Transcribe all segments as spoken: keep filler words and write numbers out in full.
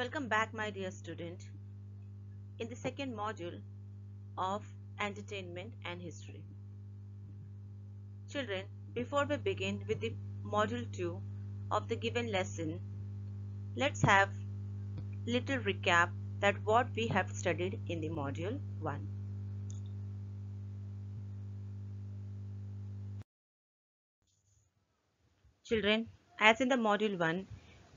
Welcome back, my dear student. In the second module of Entertainment and History. Children, before we begin with the module two of the given lesson, let's have little recap that what we have studied in the module one. Children, as in the module one,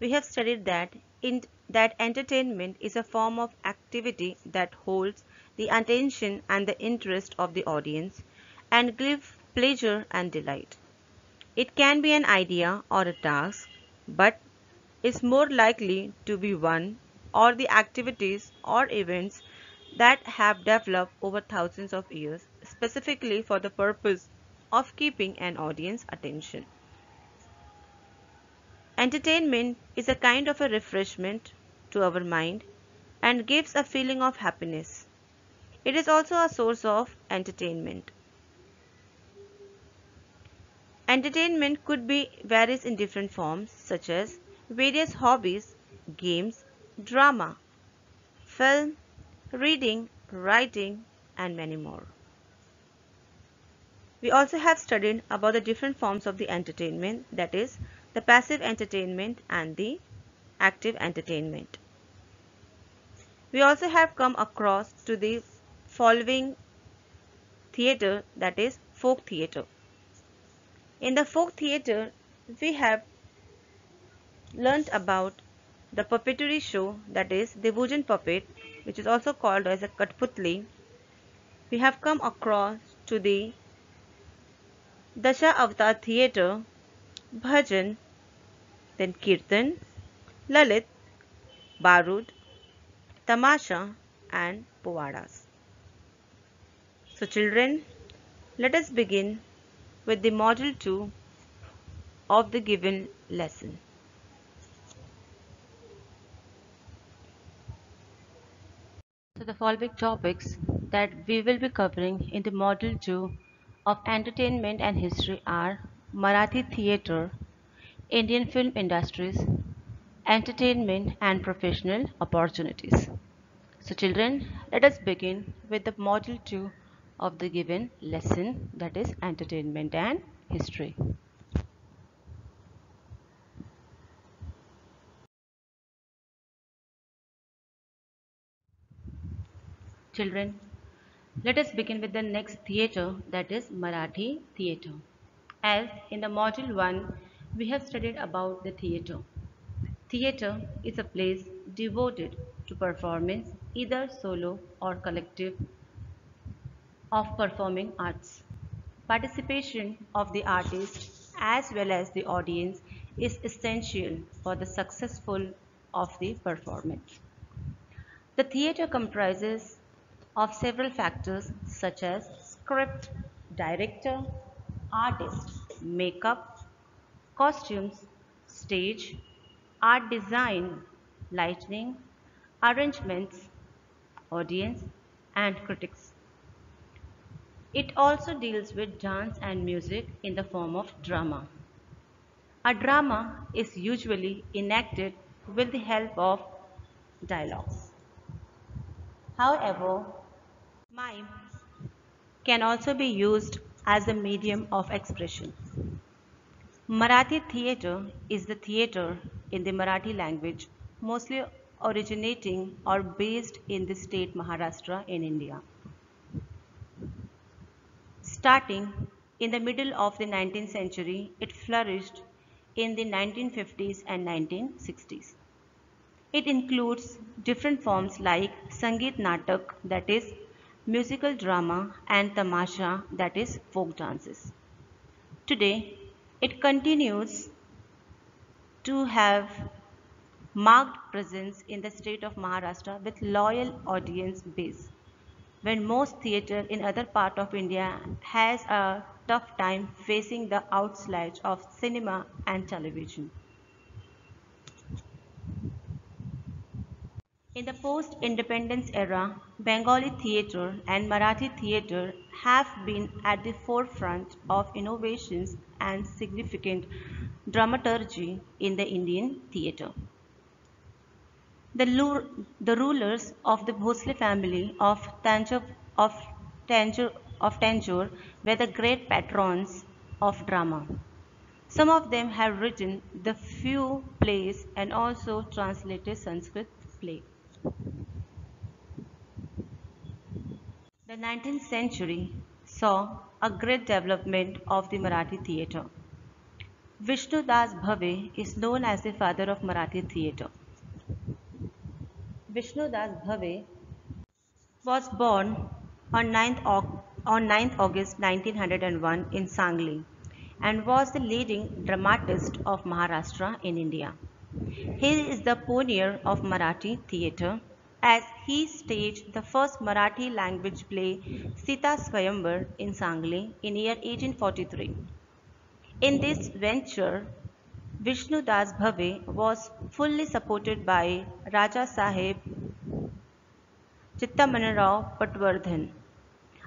we have studied that in that entertainment is a form of activity that holds the attention and the interest of the audience and gives pleasure and delight. It can be an idea or a task, but is more likely to be one or the activities or events that have developed over thousands of years specifically for the purpose of keeping an audience's attention. Entertainment is a kind of a refreshment to our mind and gives a feeling of happiness. It is also a source of entertainment. Entertainment could be various in different forms such as various hobbies, games, drama, film, reading, writing, and many more. We also have studied about the different forms of the entertainment, that is the passive entertainment and the active entertainment. We also have come across to the following theatre, that is folk theatre. In the folk theatre, we have learnt about the puppetry show, that is the wooden puppet, which is also called as a Kathputli. We have come across to the Dasha Avatar theatre, bhajan, then kirtan, lalit, barud, tamasha, and povadas. So children, let us begin with the module two of the given lesson. So the following topics that we will be covering in the module two of Entertainment and History are Marathi theatre, Indian film industries, entertainment and professional opportunities. So children, let us begin with the module two of the given lesson, that is entertainment and history. Children, let us begin with the next theatre, that is Marathi theatre. As in the module one, we have studied about the theatre. Theatre is a place devoted to performance, either solo or collective, of performing arts. Participation of the artist as well as the audience is essential for the successful of the performance. The theatre comprises of several factors such as script, director, artist, makeup, costumes, stage, art design, lighting, arrangements, audience, and critics. It also deals with dance and music in the form of drama. A drama is usually enacted with the help of dialogues. However, mime can also be used as a medium of expression. Marathi theatre is the theatre in the Marathi language, mostly originating or based in the state Maharashtra in India. Starting in the middle of the nineteenth century, it flourished in the nineteen fifties and nineteen sixties. It includes different forms like Sangeet Natak, that is musical drama, and tamasha, that is folk dances. Today, it continues to have marked presence in the state of Maharashtra with loyal audience base, when most theatre in other part of India has a tough time facing the onslaught of cinema and television. In the post-independence era, Bengali theatre and Marathi theatre have been at the forefront of innovations and significant dramaturgy in the Indian theatre. The, the rulers of the Bhosle family of Tanjore, of, Tanjore, of Tanjore were the great patrons of drama. Some of them have written the few plays and also translated Sanskrit play. The nineteenth century saw a great development of the Marathi theatre. Vishnudas Bhave is known as the father of Marathi theatre. Vishnudas Bhave was born on ninth August nineteen oh one in Sangli and was the leading dramatist of Maharashtra in India. He is the pioneer of Marathi theatre as he staged the first Marathi language play Sita Swayamvar in Sangli in year eighteen forty-three. In this venture, Vishnudas Bhave was fully supported by Raja Sahib Chittamanrao Patwardhan.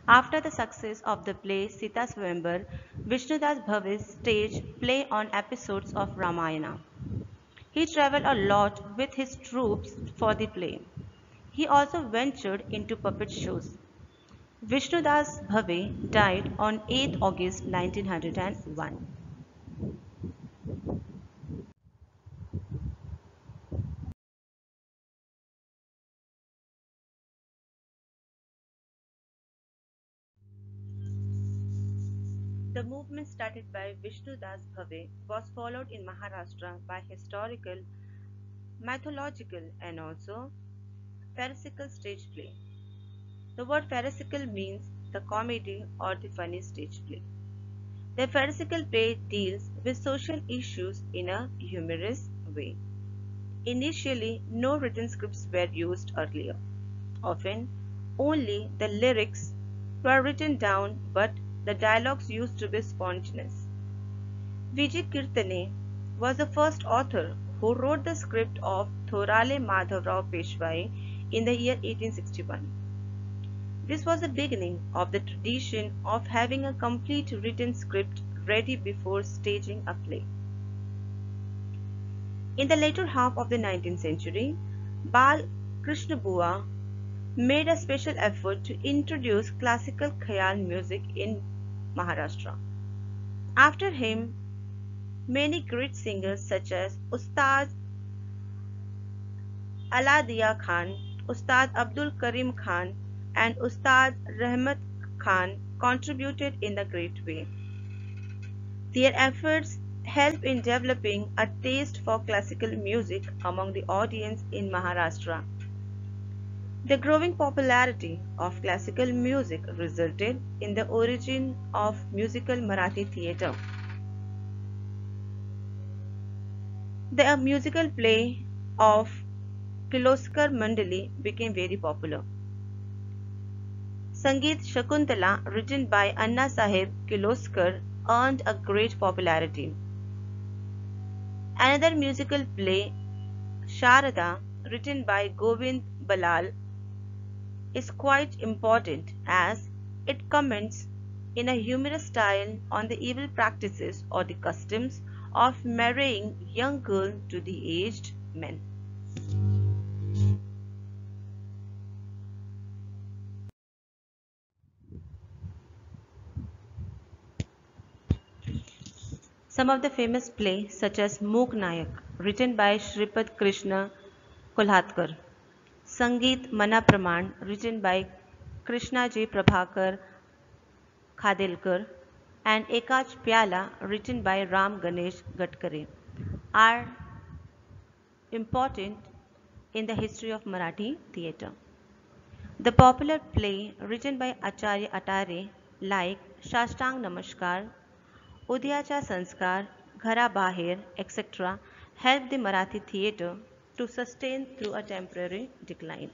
After the success of the play Sita Swayamvar, Vishnudas Bhave staged play on episodes of Ramayana. He travelled a lot with his troops for the play. He also ventured into puppet shows. Vishnudas Bhave died on eighth August nineteen oh one. The movement started by Vishnudas Bhave was followed in Maharashtra by historical, mythological and also farcical stage play. The word farcical means the comedy or the funny stage play. The farcical play deals with social issues in a humorous way. Initially, no written scripts were used earlier. Often, only the lyrics were written down, but the dialogues used to be spontaneous. Vijay Kirtane was the first author who wrote the script of Thorale Madhavrao Peshwai in the year eighteen sixty-one. This was the beginning of the tradition of having a complete written script ready before staging a play. In the later half of the nineteenth century, Bal Krishna Bua made a special effort to introduce classical khayal music in Maharashtra. After him, many great singers such as Ustad Aladiya Khan, Ustad Abdul Karim Khan and Ustad Rahmat Khan contributed in a great way. Their efforts helped in developing a taste for classical music among the audience in Maharashtra. The growing popularity of classical music resulted in the origin of musical Marathi theatre. The musical play of Kirloskar Mandali became very popular. Sangeet Shakuntala, written by Annasaheb Kirloskar, earned a great popularity. Another musical play, Sharada, written by Govind Balal, is quite important as it comments in a humorous style on the evil practices or the customs of marrying young girls to the aged men. Some of the famous plays such as Moknayak, written by Shripad Krishna Kolhatkar, Sangeet Manapraman, written by Krishna Jay Prabhakar Khadilkar, and Ekach Pyala, written by Ram Ganesh Gadkar, are important in the history of Marathi theatre. The popular play written by Acharya Atre like Shastang Namaskar, Udyacha Sanskar, Ghara Bahir, et cetera helped the Marathi theatre to sustain through a temporary decline.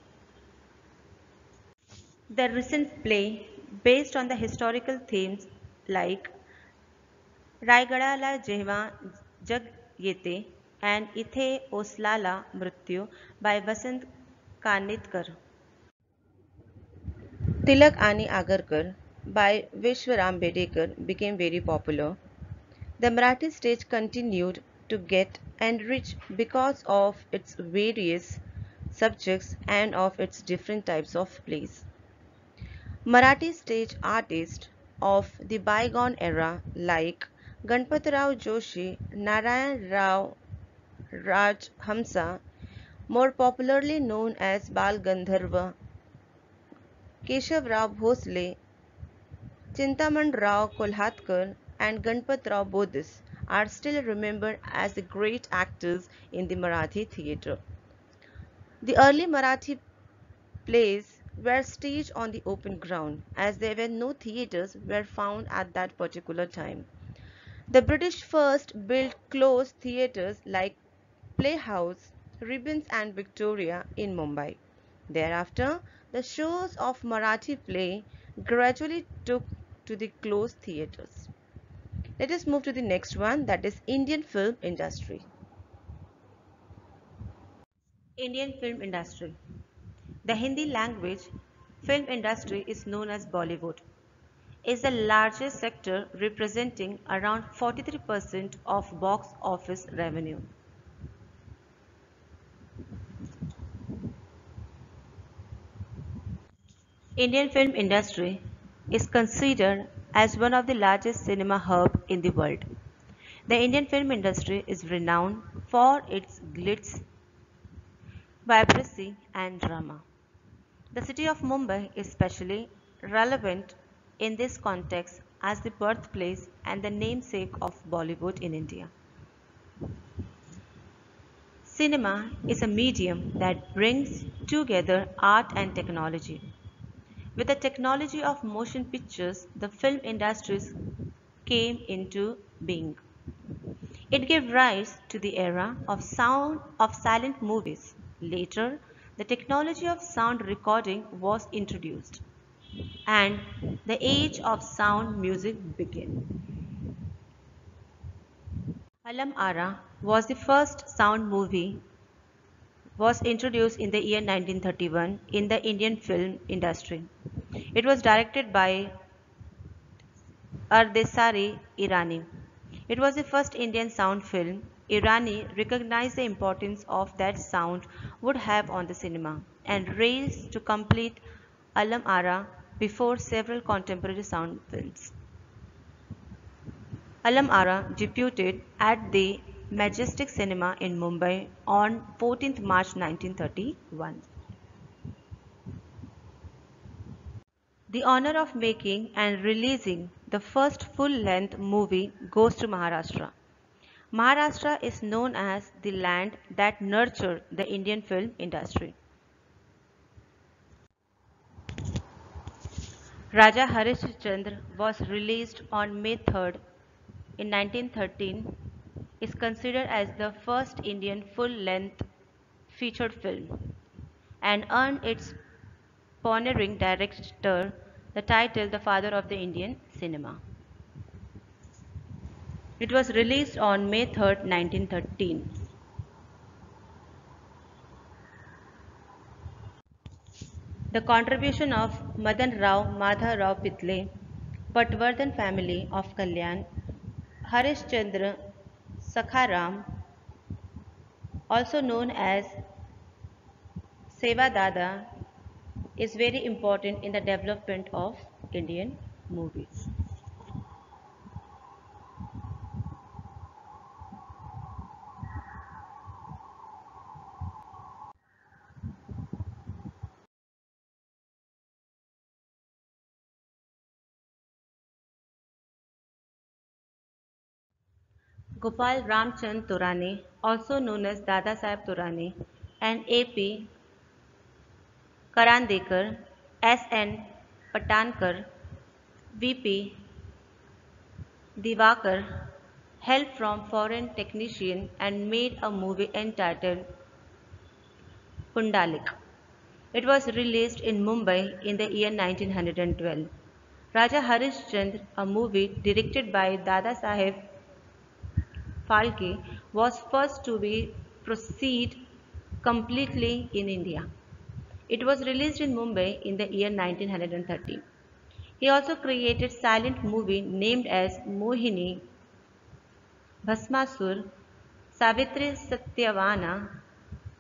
The recent play based on the historical themes like Raigadala Jevha Jag Yete and Ithe Oslala Mrutyu by Vasant Kanetkar, Tilak Ani Agarkar by Vishwaram Bedekar became very popular. The Marathi stage continued to get enriched because of its various subjects and of its different types of plays. Marathi stage artists of the bygone era like Ganpatirao Joshi, Narayan Rao Rajhamsa, more popularly known as Bal Gandharva, Keshavrao Bhosle, Chittamanrao Kolhatkar and Ganpatirao Bodhis are still remembered as the great actors in the Marathi theatre. The early Marathi plays were staged on the open ground, as there were no theatres were found at that particular time. The British first built closed theatres like Playhouse, Ribbons and Victoria in Mumbai. Thereafter, the shows of Marathi play gradually took to the closed theatres. Let us move to the next one, that is Indian film industry. Indian film industry. The Hindi language film industry is known as Bollywood. Is the largest sector, representing around forty-three percent of box office revenue. Indian film industry is considered as one of the largest cinema hub in the world. The Indian film industry is renowned for its glitz, vibrancy and drama. The city of Mumbai is especially relevant in this context as the birthplace and the namesake of Bollywood in India. Cinema is a medium that brings together art and technology. With the technology of motion pictures, the film industries came into being. It gave rise to the era of sound of silent movies. Later, the technology of sound recording was introduced and the age of sound music began. Alam Ara was the first sound movie was introduced in the year nineteen thirty-one in the Indian film industry. It was directed by Ardesari Irani. It was the first Indian sound film. Irani recognized the importance of that sound would have on the cinema and raced to complete Alam Ara before several contemporary sound films. Alam Ara debuted at the Majestic Cinema in Mumbai on fourteenth March nineteen thirty-one. The honor of making and releasing the first full-length movie goes to Maharashtra. Maharashtra is known as the land that nurtured the Indian film industry. Raja Harishchandra was released on May third in nineteen thirteen. Is considered as the first Indian full-length featured film and earned its pioneering director the title the father of the Indian cinema. It was released on May third, nineteen thirteen. The contribution of Madan Rao Madhavrao Pethale, Patwardhan family of Kalyan, Harishchandra Sakharam, also known as Seva Dada, is very important in the development of Indian movies. Gopal Ramchand Torane, also known as Dada Saheb Torane, and A P Karandekar, S N Patankar, V P Divakar, helped from foreign technician and made a movie entitled Pundalik. It was released in Mumbai in the year nineteen twelve. Raja Harishchandra, a movie directed by Dada Saheb Phalke, was first to be proceed completely in India. It was released in Mumbai in the year nineteen thirty. He also created silent movie named as Mohini, Bhasmasur, Savitri Satyavana,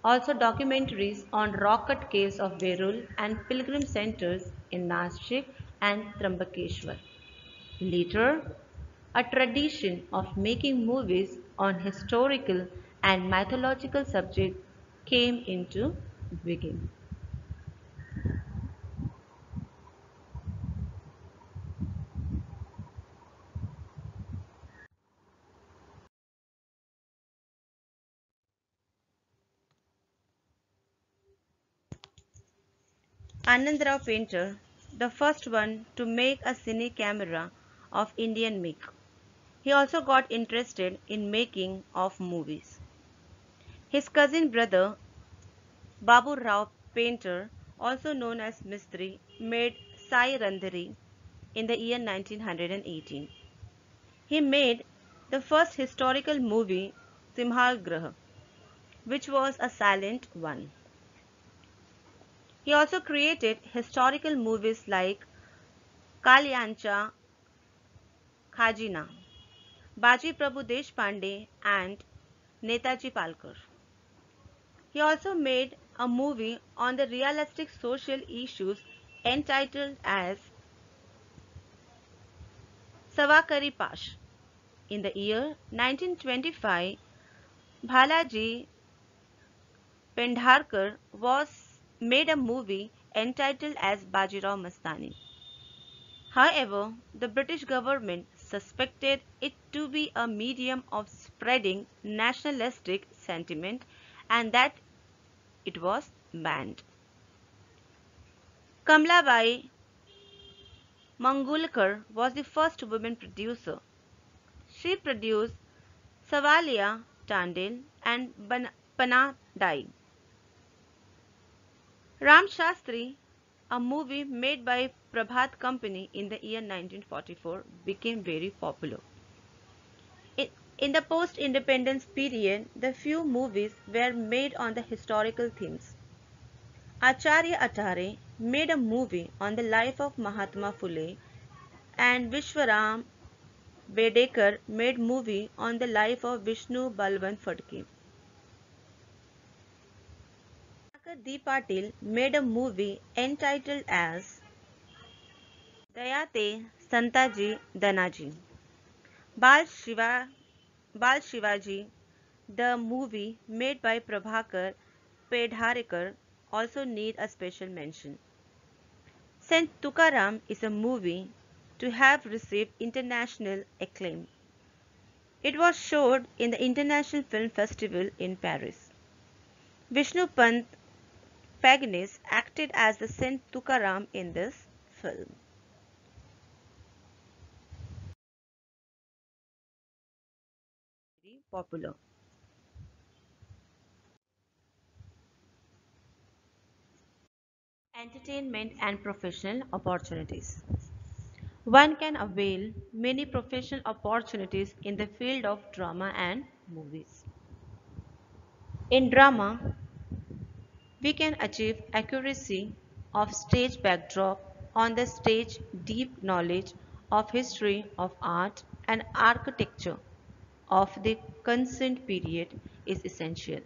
Also documentaries on rock cut caves of Berul and pilgrim centers in Nashik and Trambakeshwar. Later, a tradition of making movies on historical and mythological subjects came into being. Anandrao Painter, the first one to make a cine camera of Indian make. He also got interested in making of movies. His cousin brother Baburao Painter, also known as Mistri, made Sairandhri in the year nineteen eighteen. He made the first historical movie Simhalgraha, which was a silent one. He also created historical movies like Kalyancha Khajina, Baji Prabhu Deshpande and Netaji Palkar. He also made a movie on the realistic social issues entitled as Savakari Pash. In the year nineteen twenty-five, Balaji Pendharkar was made a movie entitled as Bajirao Mastani. However, the British government suspected it to be a medium of spreading nationalistic sentiment and that it was banned. Kamlabai Mangulkar was the first woman producer. She produced Savalia Tandil and Panadai. Ram Shastri, a movie made by Prabhat Company in the year nineteen forty-four, became very popular. In the post-independence period, the few movies were made on the historical themes. Acharya Atre made a movie on the life of Mahatma Phule and Vishwaram Bedekar made movie on the life of Vishnu Balwant Phadke. D. Patil made a movie entitled as Dayate Santaji Danaji. Bal, Shiva, Bal Shivaji, the movie made by Prabhakar Pedharikar, also need a special mention. Saint Tukaram is a movie to have received international acclaim. It was showed in the International Film Festival in Paris. Vishnu Pant Pagnis acted as the Saint Tukaram in this film. Very popular. Entertainment and professional opportunities. One can avail many professional opportunities in the field of drama and movies. In drama, we can achieve accuracy of stage backdrop on the stage, deep knowledge of history of art and architecture of the concerned period is essential.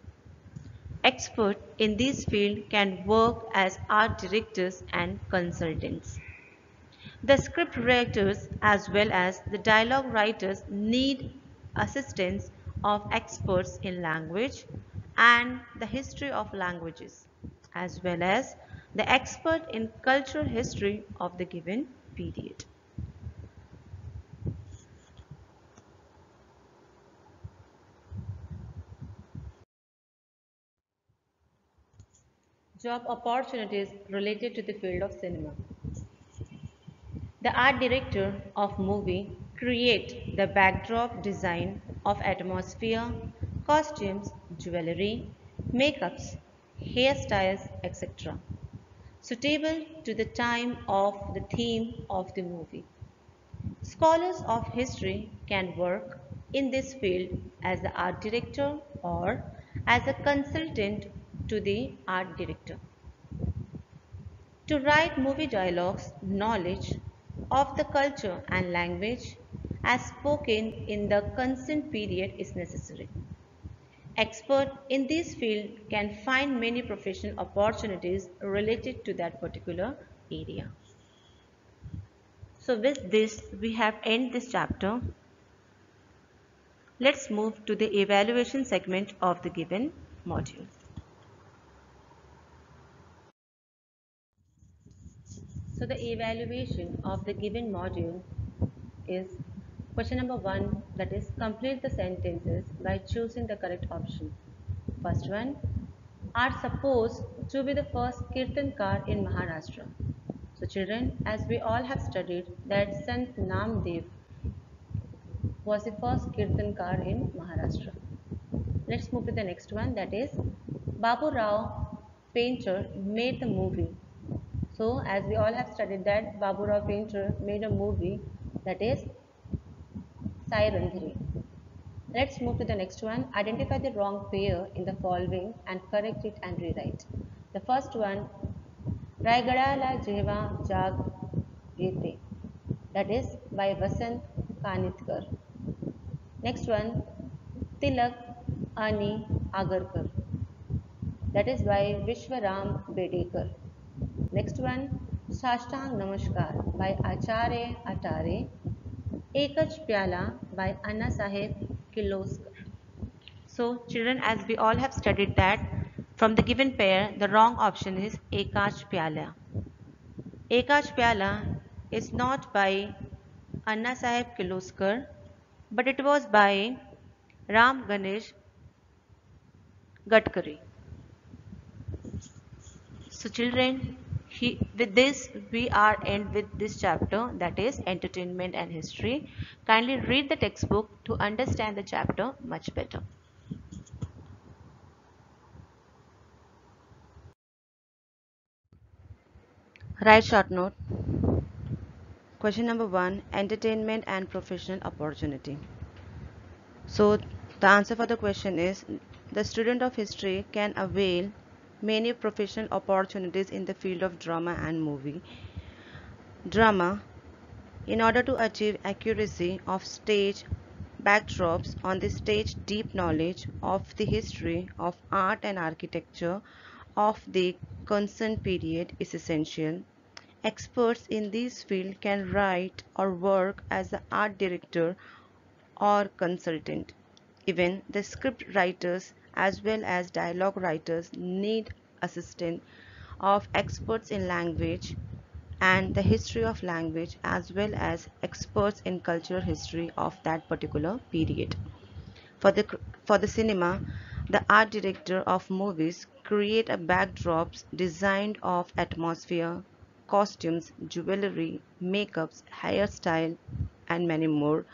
Experts in this field can work as art directors and consultants. The script writers as well as the dialogue writers need assistance of experts in language and the history of languages, as well as the expert in cultural history of the given period. Job opportunities related to the field of cinema. The art director of movie create the backdrop design of atmosphere, costumes, jewelry, makeups, hairstyles, et cetera, suitable to the time of the theme of the movie. Scholars of history can work in this field as the art director or as a consultant to the art director. To write movie dialogues, knowledge of the culture and language as spoken in the consent period is necessary. Expert in this field can find many professional opportunities related to that particular area. So with this we have end this chapter. Let's move to the evaluation segment of the given module. So the evaluation of the given module is question number one, that is complete the sentences by choosing the correct option. First one, are supposed to be the first Kirtankar in Maharashtra. So children, as we all have studied that Sant Namdev was the first Kirtankar in Maharashtra. Let's move to the next one, that is Baburao Painter made the movie. So as we all have studied that Baburao Painter made a movie, that is Sairandhri. Let's move to the next one. Identify the wrong pair in the following and correct it and rewrite. The first one, Raigadala Jevha Jag Yete, that is by Vasant Kanetkar. Next one, Tilak Ani Agarkar, that is by Vishwaram Bedekar. Next one, Shastang Namaskar by Acharya Atre. Ekach Pyala by Annasaheb Kirloskar. So children, as we all have studied that from the given pair the wrong option is Ekach Pyala. Ekach Pyala is not by Annasaheb Kirloskar, but it was by Ram Ganesh Gadkar. So children, He, with this we are end with this chapter, that is entertainment and history. Kindly read the textbook to understand the chapter much better. Write short note. Question number one, entertainment and professional opportunity. So the answer for the question is, the student of history can avail many professional opportunities in the field of drama and movie drama in order to achieve accuracy of stage backdrops on the stage, deep knowledge of the history of art and architecture of the concerned period is essential. Experts in this field can write or work as the art director or consultant. Even the script writers as well as dialogue writers need assistance of experts in language and the history of language, as well as experts in cultural history of that particular period. For the, for the cinema, the art director of movies create a backdrops designed of atmosphere, costumes, jewelry, makeups, hairstyle and many more.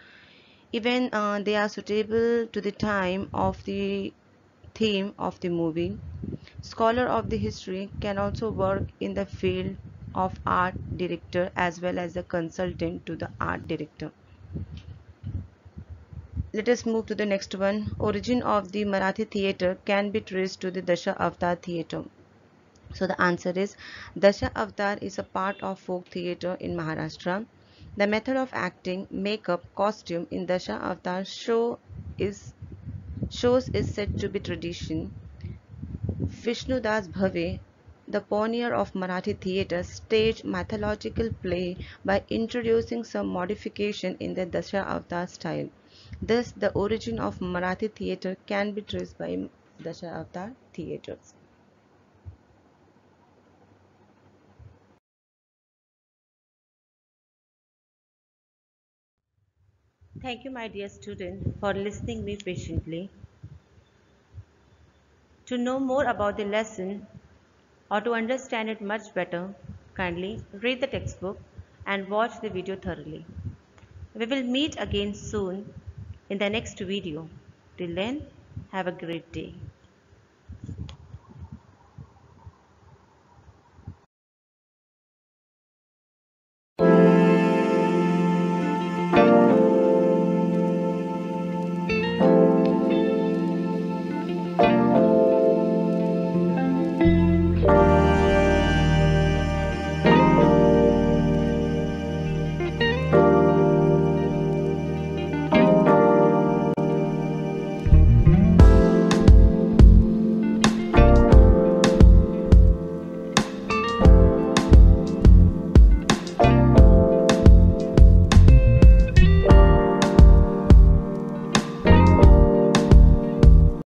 Even uh, they are suitable to the time of the theme of the movie. Scholar of the history can also work in the field of art director as well as a consultant to the art director. Let us move to the next one. Origin of the Marathi theatre can be traced to the Dasha Avatar theatre. So the answer is, Dasha Avatar is a part of folk theatre in Maharashtra. The method of acting, makeup, costume in Dasha Avatar show is shows is said to be tradition. Vishnudas Bhave, the pioneer of Marathi theatre, staged mythological play by introducing some modification in the Dasha Avatar style. Thus, the origin of Marathi theatre can be traced by Dasha Avatar theatres. Thank you, my dear student, for listening me patiently. To know more about the lesson or to understand it much better, kindly read the textbook and watch the video thoroughly. We will meet again soon in the next video. Till then, have a great day. Thank you.